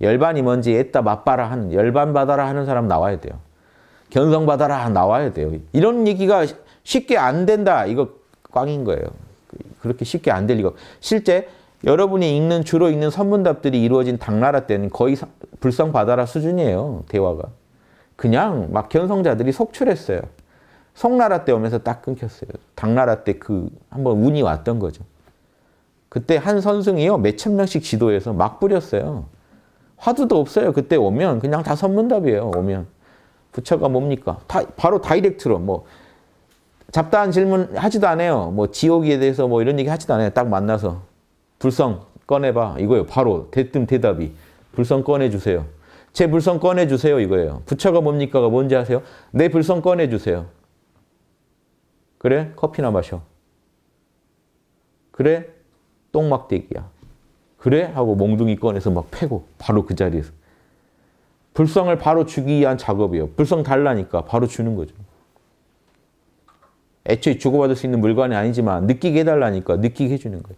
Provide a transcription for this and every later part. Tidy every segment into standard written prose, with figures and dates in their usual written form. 열반이 뭔지 에따 맛봐라 하는, 열반받아라 하는 사람 나와야 돼요. 견성받아라 나와야 돼요. 이런 얘기가 쉽게 안 된다. 이거 꽝인 거예요. 그렇게 쉽게 안 될 리가. 실제 여러분이 읽는, 주로 읽는 선문답들이 이루어진 당나라 때는 거의 불성받아라 수준이에요. 대화가. 그냥 막 견성자들이 속출했어요. 송나라 때 오면서 딱 끊겼어요. 당나라 때 한번 운이 왔던 거죠. 그때 한 선승이요, 몇천 명씩 지도해서 막 뿌렸어요. 화두도 없어요. 그때 오면 그냥 다 선문답이에요. 오면 부처가 뭡니까? 바로 다이렉트로 뭐 잡다한 질문 하지도 않아요. 뭐 지옥에 대해서 뭐 이런 얘기 하지도 않아요. 딱 만나서 불성 꺼내봐 이거예요. 바로 대뜸 대답이 불성 꺼내주세요. 제 불성 꺼내주세요 이거예요. 부처가 뭡니까가 뭔지 아세요? 내 불성 꺼내주세요. 그래? 커피나 마셔. 그래? 똥막대기야. 그래? 하고 몽둥이 꺼내서 막 패고 바로 그 자리에서. 불성을 바로 주기 위한 작업이에요. 불성 달라니까 바로 주는 거죠. 애초에 주고받을 수 있는 물건이 아니지만 느끼게 해달라니까 느끼게 해주는 거예요.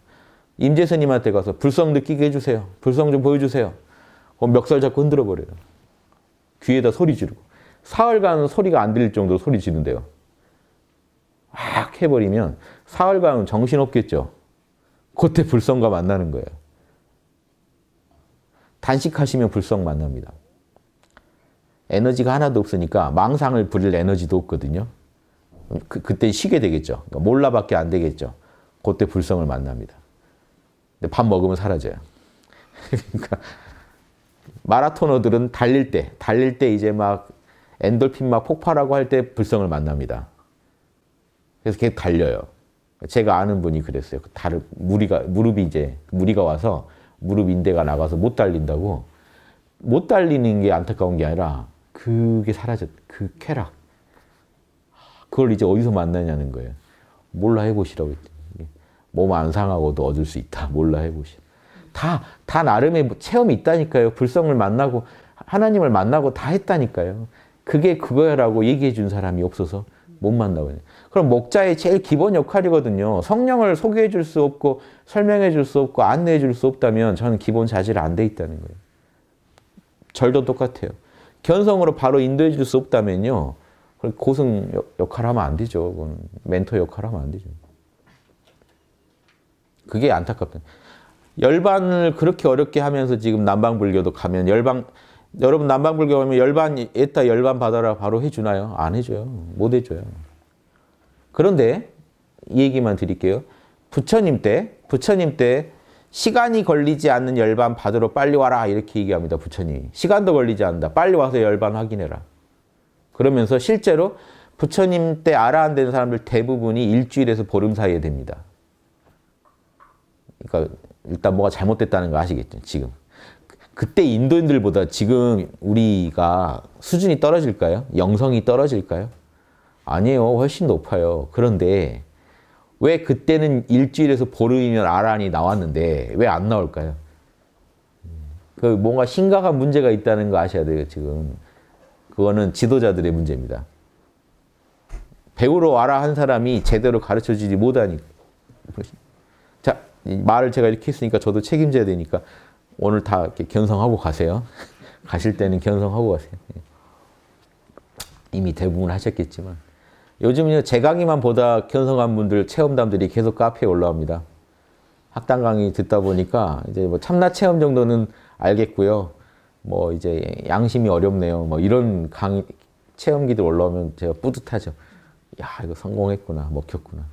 임제 스님한테 가서 불성 느끼게 해주세요. 불성 좀 보여주세요. 그럼 멱살 잡고 흔들어버려요. 귀에다 소리 지르고. 사흘간 소리가 안 들릴 정도로 소리 지른대요. 확 해버리면 사흘간 정신없겠죠. 그때 불성과 만나는 거예요. 단식하시면 불성 만납니다. 에너지가 하나도 없으니까 망상을 부릴 에너지도 없거든요. 그때 쉬게 되겠죠. 그러니까 몰라밖에 안 되겠죠. 그때 불성을 만납니다. 근데 밥 먹으면 사라져요. 그러니까 마라토너들은 달릴 때 이제 막 엔돌핀 막 폭발하고 할 때 불성을 만납니다. 그래서 계속 달려요. 제가 아는 분이 그랬어요. 무리가 와서 무릎 인대가 나가서 못 달린다고. 못 달리는 게 안타까운 게 아니라 그게 사라졌, 그 쾌락. 그걸 이제 어디서 만나냐는 거예요. 몰라 해보시라고 했더니 몸 안 상하고도 얻을 수 있다. 몰라 해보시. 다 나름의 체험이 있다니까요. 불성을 만나고 하나님을 만나고 다 했다니까요. 그게 그거야라고 얘기해 준 사람이 없어서 못 만나고 있어요. 그럼 목자의 제일 기본 역할이거든요. 성령을 소개해 줄 수 없고 설명해 줄 수 없고 안내해 줄 수 없다면 저는 기본 자질 안 돼 있다는 거예요. 절도 똑같아요. 견성으로 바로 인도해 줄 수 없다면요. 고승 역할을 하면 안 되죠. 그건 멘토 역할을 하면 안 되죠. 그게 안타깝다. 열반을 그렇게 어렵게 하면서 지금 남방불교도 가면 여러분 남방불교 가면 에따 열반 받아라 바로 해주나요? 안 해줘요. 못 해줘요. 그런데 이 얘기만 드릴게요. 부처님 때 시간이 걸리지 않는 열반 받으러 빨리 와라 이렇게 얘기합니다. 부처님이. 시간도 걸리지 않는다. 빨리 와서 열반 확인해라. 그러면서 실제로 부처님 때 아라한 된 사람들 대부분이 일주일에서 보름 사이에 됩니다. 그러니까 일단 뭐가 잘못됐다는 거 아시겠죠? 지금. 그때 인도인들보다 지금 우리가 수준이 떨어질까요? 영성이 떨어질까요? 아니에요. 훨씬 높아요. 그런데 왜 그때는 일주일에서 보름이면 아라한이 나왔는데 왜 안 나올까요? 그 뭔가 심각한 문제가 있다는 거 아셔야 돼요. 지금. 그거는 지도자들의 문제입니다. 배우러 와라 한 사람이 제대로 가르쳐주지 못하니까. 자, 말을 제가 이렇게 했으니까 저도 책임져야 되니까 오늘 다 이렇게 견성하고 가세요. 가실 때는 견성하고 가세요. 이미 대부분 하셨겠지만. 요즘은요, 제 강의만 보다 견성한 분들, 체험담들이 계속 카페에 올라옵니다. 학당 강의 듣다 보니까 이제 뭐 참나 체험 정도는 알겠고요. 뭐 이제 양심이 어렵네요. 뭐 이런 강의, 체험기들 올라오면 제가 뿌듯하죠. 야, 이거 성공했구나, 먹혔구나.